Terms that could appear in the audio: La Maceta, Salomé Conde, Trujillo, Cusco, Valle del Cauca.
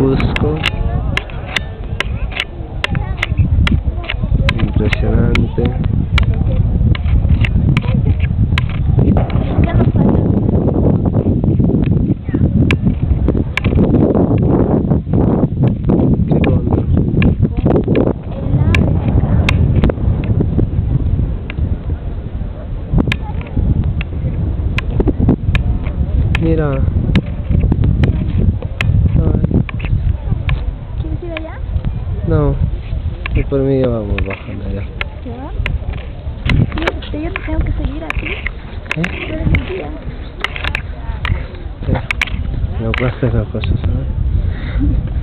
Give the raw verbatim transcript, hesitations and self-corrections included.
Cusco. Impresionante. Mira. ¿Quieres ir allá? No, y por mí ya vamos bajando allá. ¿Ya? Yo, yo te tengo que seguir a ti. ¿Eh? Yo eres mi tía. Mira, me acuerdas las cosas, ¿sabes?